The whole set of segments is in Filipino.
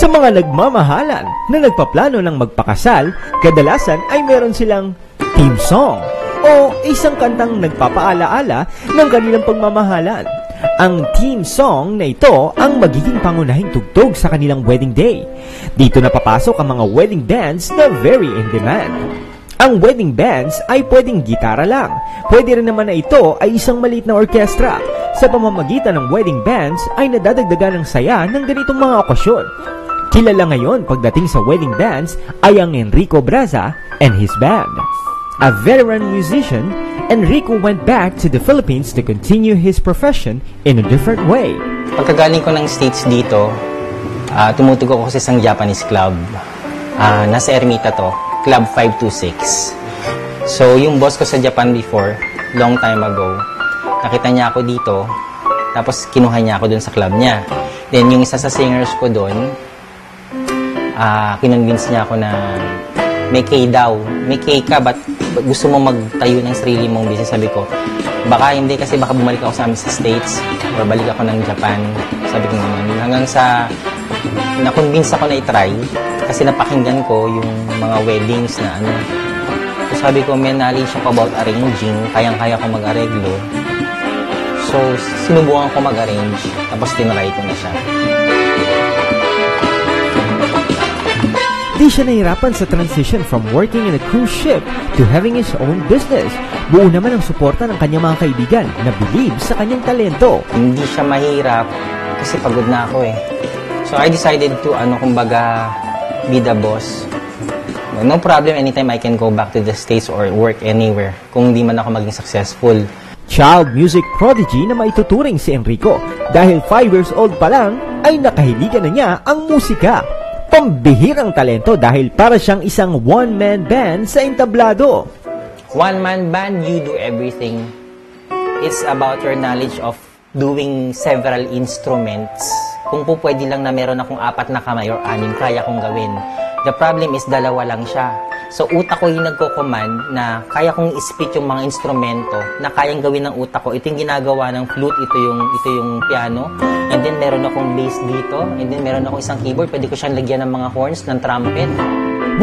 Sa mga nagmamahalan na nagpaplano ng magpakasal, kadalasan ay meron silang theme song o isang kantang nagpapaalaala ng kanilang pagmamahalan. Ang theme song na ito ang magiging pangunahing tugtog sa kanilang wedding day. Dito na papasok ang mga wedding bands na very in demand. Ang wedding bands ay pwedeng gitara lang. Pwede rin naman na ito ay isang maliit na orkestra. Sa pamamagitan ng wedding bands ay nadadagdagan ang saya ng ganitong mga okasyon. Kilala ngayon pagdating sa wedding bands ay ang Enrico Braza and his band. A veteran musician, Enrico went back to the Philippines to continue his profession in a different way. Pagkagaling ko ng States dito, tumutugtog ako sa isang Japanese club. Nasa Ermita to, Club 526. So yung boss ko sa Japan before, long time ago, nakita niya ako dito, tapos kinuha niya ako dun sa club niya. Then yung isa sa singers ko dun, kinonvince niya ako na may kay daw, may kay ka, ba't gusto mo magtayo ng sarili mong business? Sabi ko, baka hindi, kasi baka bumalik ako sa amin sa States or balik ako ng Japan. Sabi ko naman, hanggang sa na-convince ako na itry, kasi napakinggan ko yung mga weddings na ano. So sabi ko, may knowledge ako about arranging, kayang-kaya ko mag-areglo. So sinubukan ko mag-arrange, tapos tinry ko na siya. Hindi siya nahirapan sa transition from working in a cruise ship to having his own business. Buo naman ang suporta ng kanyang mga kaibigan na believe sa kanyang talento. Hindi siya mahirap kasi pagod na ako eh. So I decided to kumbaga be the boss. No problem, anytime I can go back to the States or work anywhere kung hindi man ako maging successful. Child music prodigy na maituturing si Enrico. Dahil 5 years old pa lang ay nakahiligan na niya ang musika. Pambihirang talento dahil para siyang isang one-man band sa entablado. One-man band, you do everything. It's about your knowledge of doing several instruments. Kung po pwede lang na meron akong 4 na kamay or 6, kaya kong gawin. The problem is 2 lang siya. So utak ko yung nagko-command na kaya kong isplit yung mga instrumento na kayang gawin ng utak ko. Ito yung ginagawa ng flute, ito yung piano. And then meron akong bass dito, and then meron akong isang keyboard, pwede ko siyang lagyan ng mga horns, ng trumpet.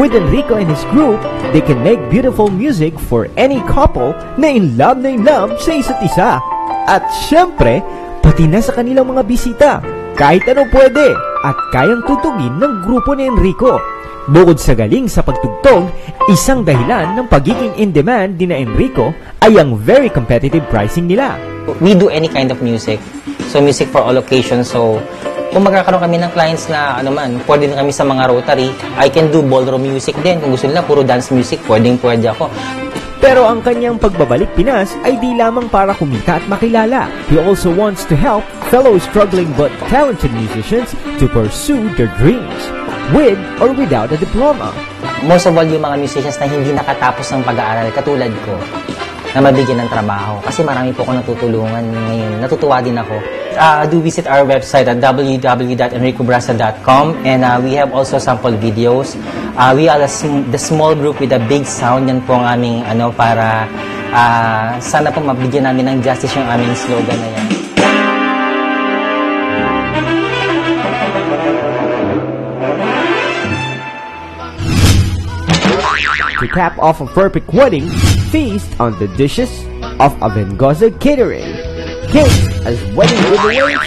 With Enrico and his group, they can make beautiful music for any couple na in love sa isa't isa. At syempre, pati na sa kanilang mga bisita. Kahit ano pwede at kayang tutugin ng grupo ni Enrico. Bukod sa galing sa pagtugtog, isang dahilan ng pagiging in-demand ni Enrico ay ang very competitive pricing nila. We do any kind of music. So music for all occasions. So kung magkakaroon kami ng clients na pwede na kami sa mga Rotary, I can do ballroom music din. Kung gusto nila puro dance music, pwede ako. Pero ang kanyang pagbabalik Pinas ay di lamang para kumita at makilala. He also wants to help fellow struggling but talented musicians to pursue their dreams. With or without a diploma. Most of all, yung mga musicians na hindi nakatapos ng pag-aaral, katulad ko, na mabigyan ng trabaho. Kasi marami po akong natutulungan ngayon. Natutuwa din ako. Do visit our website at www.enricobraza.com, and we have also sample videos. We are the small group with a big sound. Yan po ang aming para sana po mabigyan namin ng justice yung aming slogan na yan. To cap off a perfect wedding, feast on the dishes of Avengoza catering. Cake as wedding giveaways.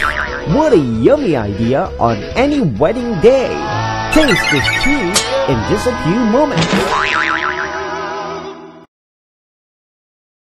What a yummy idea on any wedding day. Taste this cheese in just a few moments.